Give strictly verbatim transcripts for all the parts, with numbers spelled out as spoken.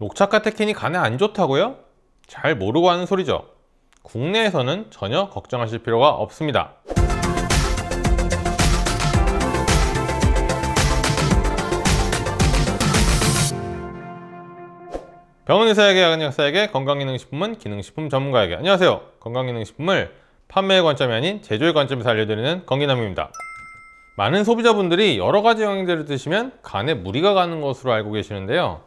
녹차 카테킨이 간에 안 좋다고요? 잘 모르고 하는 소리죠. 국내에서는 전혀 걱정하실 필요가 없습니다. 병원 의사에게, 약의사에게, 건강기능식품은 기능식품 전문가에게. 안녕하세요. 건강기능식품을 판매의 관점이 아닌 제조의 관점에서 알려드리는 건기남입니다. 많은 소비자분들이 여러 가지 영양제를 드시면 간에 무리가 가는 것으로 알고 계시는데요.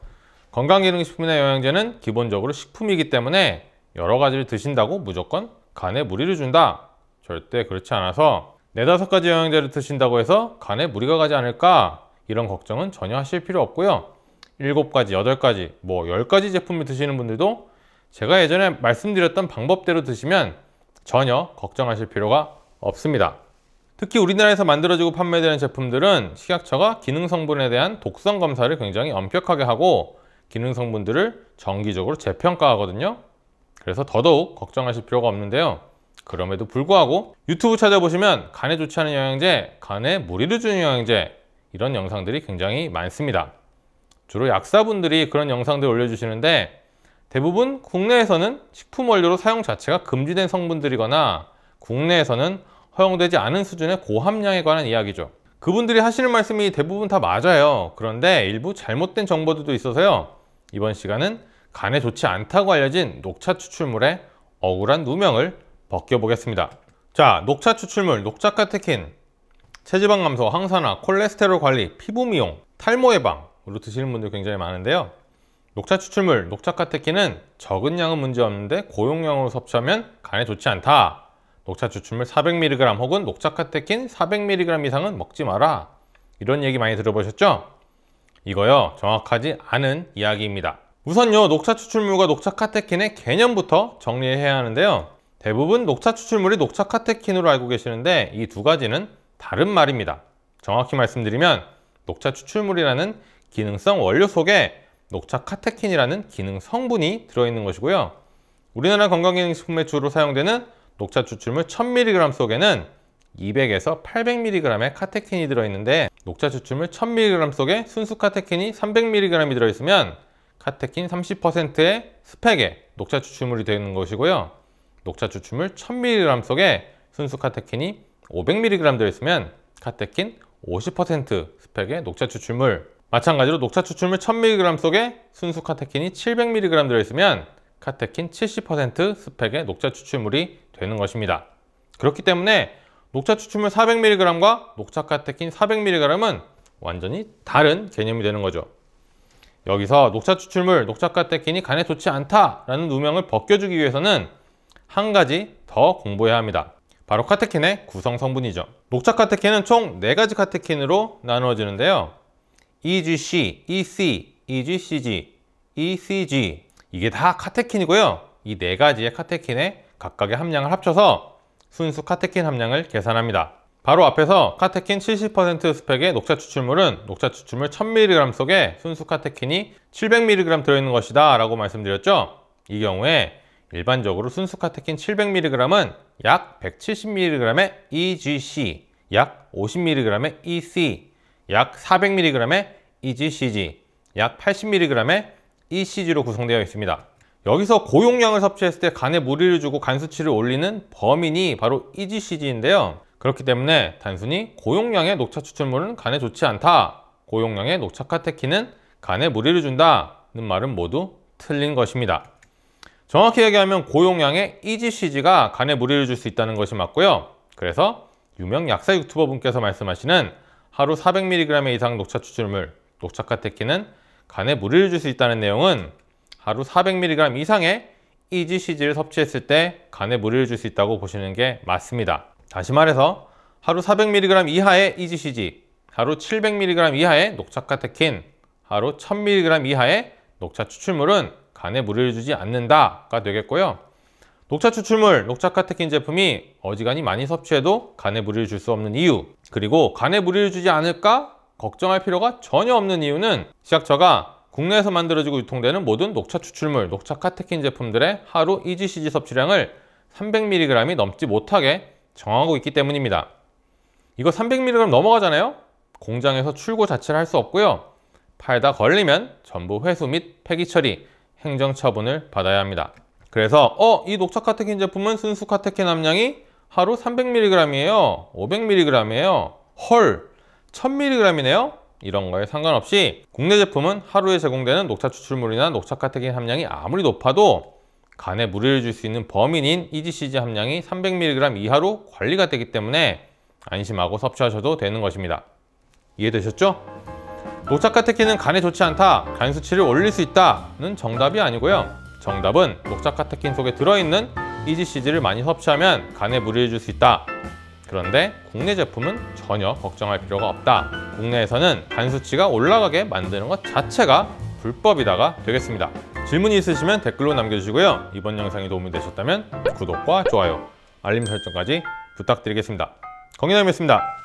건강기능식품이나 영양제는 기본적으로 식품이기 때문에 여러 가지를 드신다고 무조건 간에 무리를 준다? 절대 그렇지 않아서 네다섯 가지 영양제를 드신다고 해서 간에 무리가 가지 않을까? 이런 걱정은 전혀 하실 필요 없고요. 일곱 가지, 여덟 가지, 뭐 열 가지 제품을 드시는 분들도 제가 예전에 말씀드렸던 방법대로 드시면 전혀 걱정하실 필요가 없습니다. 특히 우리나라에서 만들어지고 판매되는 제품들은 식약처가 기능성분에 대한 독성 검사를 굉장히 엄격하게 하고 기능성분들을 정기적으로 재평가하거든요. 그래서 더더욱 걱정하실 필요가 없는데요. 그럼에도 불구하고 유튜브 찾아보시면 간에 좋지 않은 영양제, 간에 무리를 주는 영양제 이런 영상들이 굉장히 많습니다. 주로 약사분들이 그런 영상들을 올려주시는데 대부분 국내에서는 식품원료로 사용 자체가 금지된 성분들이거나 국내에서는 허용되지 않은 수준의 고함량에 관한 이야기죠. 그분들이 하시는 말씀이 대부분 다 맞아요. 그런데 일부 잘못된 정보들도 있어서요. 이번 시간은 간에 좋지 않다고 알려진 녹차 추출물의 억울한 누명을 벗겨보겠습니다. 자, 녹차 추출물, 녹차 카테킨, 체지방 감소, 항산화, 콜레스테롤 관리, 피부 미용, 탈모 예방으로 드시는 분들 굉장히 많은데요. 녹차 추출물, 녹차 카테킨은 적은 양은 문제없는데 고용량으로 섭취하면 간에 좋지 않다. 녹차 추출물 사백 밀리그램 혹은 녹차 카테킨 사백 밀리그램 이상은 먹지 마라. 이런 얘기 많이 들어보셨죠? 이거요, 정확하지 않은 이야기입니다. 우선요, 녹차 추출물과 녹차 카테킨의 개념부터 정리해야 하는데요. 대부분 녹차 추출물이 녹차 카테킨으로 알고 계시는데 이 두 가지는 다른 말입니다. 정확히 말씀드리면 녹차 추출물이라는 기능성 원료 속에 녹차 카테킨이라는 기능 성분이 들어있는 것이고요. 우리나라 건강기능식품에 주로 사용되는 녹차 추출물 천 밀리그램 속에는 이백에서 팔백 밀리그램의 카테킨이 들어있는데 녹차 추출물 천 밀리그램 속에 순수 카테킨이 삼백 밀리그램이 들어있으면 카테킨 삼십 퍼센트의 스펙에 녹차 추출물이 되는 것이고요. 녹차 추출물 천 밀리그램 속에 순수 카테킨이 오백 밀리그램 들어있으면 카테킨 오십 퍼센트 스펙의 녹차 추출물, 마찬가지로 녹차 추출물 천 밀리그램 속에 순수 카테킨이 칠백 밀리그램 들어있으면 카테킨 칠십 퍼센트 스펙의 녹차 추출물이 되는 것입니다. 그렇기 때문에 녹차 추출물 사백 밀리그램과 녹차 카테킨 사백 밀리그램은 완전히 다른 개념이 되는 거죠. 여기서 녹차 추출물, 녹차 카테킨이 간에 좋지 않다라는 누명을 벗겨주기 위해서는 한 가지 더 공부해야 합니다. 바로 카테킨의 구성 성분이죠. 녹차 카테킨은 총 네 가지 카테킨으로 나누어지는데요. 이지씨, 이씨, 이지씨지, 이씨지 이게 다 카테킨이고요. 이 네 가지의 카테킨의 각각의 함량을 합쳐서 순수 카테킨 함량을 계산합니다. 바로 앞에서 카테킨 칠십 퍼센트 스펙의 녹차 추출물은 녹차 추출물 천 밀리그램 속에 순수 카테킨이 칠백 밀리그램 들어있는 것이다 라고 말씀드렸죠. 이 경우에 일반적으로 순수 카테킨 칠백 밀리그램은 약 백칠십 밀리그램의 이지씨, 약 오십 밀리그램의 이씨, 약 사백 밀리그램의 이지씨지, 약 팔십 밀리그램의 이씨지로 구성되어 있습니다. 여기서 고용량을 섭취했을 때 간에 무리를 주고 간 수치를 올리는 범인이 바로 이지씨지인데요. 그렇기 때문에 단순히 고용량의 녹차 추출물은 간에 좋지 않다, 고용량의 녹차 카테킨은 간에 무리를 준다는 말은 모두 틀린 것입니다. 정확히 얘기하면 고용량의 이지씨지가 간에 무리를 줄 수 있다는 것이 맞고요. 그래서 유명 약사 유튜버 분께서 말씀하시는 하루 사백 밀리그램 이상 녹차 추출물, 녹차 카테킨은 간에 무리를 줄 수 있다는 내용은 하루 사백 밀리그램 이상의 이지씨지를 섭취했을 때 간에 무리를 줄 수 있다고 보시는 게 맞습니다. 다시 말해서 하루 사백 밀리그램 이하의 이지씨지, 하루 칠백 밀리그램 이하의 녹차 카테킨, 하루 천 밀리그램 이하의 녹차 추출물은 간에 무리를 주지 않는다가 되겠고요. 녹차 추출물, 녹차 카테킨 제품이 어지간히 많이 섭취해도 간에 무리를 줄 수 없는 이유, 그리고 간에 무리를 주지 않을까 걱정할 필요가 전혀 없는 이유는 식약처가 국내에서 만들어지고 유통되는 모든 녹차 추출물, 녹차 카테킨 제품들의 하루 이지씨지 섭취량을 삼백 밀리그램이 넘지 못하게 정하고 있기 때문입니다. 이거 삼백 밀리그램 넘어가잖아요? 공장에서 출고 자체를 할 수 없고요. 팔다 걸리면 전부 회수 및 폐기 처리, 행정 처분을 받아야 합니다. 그래서 어, 이 녹차 카테킨 제품은 순수 카테킨 함량이 하루 삼백 밀리그램이에요. 오백 밀리그램이에요. 헐, 천 밀리그램이네요. 이런 거에 상관없이 국내 제품은 하루에 제공되는 녹차 추출물이나 녹차 카테킨 함량이 아무리 높아도 간에 무리를 줄 수 있는 범인인 이지씨지 함량이 삼백 밀리그램 이하로 관리가 되기 때문에 안심하고 섭취하셔도 되는 것입니다. 이해되셨죠? 녹차 카테킨은 간에 좋지 않다, 간 수치를 올릴 수 있다는 정답이 아니고요. 정답은 녹차 카테킨 속에 들어있는 이지씨지를 많이 섭취하면 간에 무리를 줄 수 있다. 그런데 국내 제품은 전혀 걱정할 필요가 없다. 국내에서는 간 수치가 올라가게 만드는 것 자체가 불법이다가 되겠습니다. 질문이 있으시면 댓글로 남겨주시고요. 이번 영상이 도움이 되셨다면 구독과 좋아요, 알림 설정까지 부탁드리겠습니다. 건강이었습니다.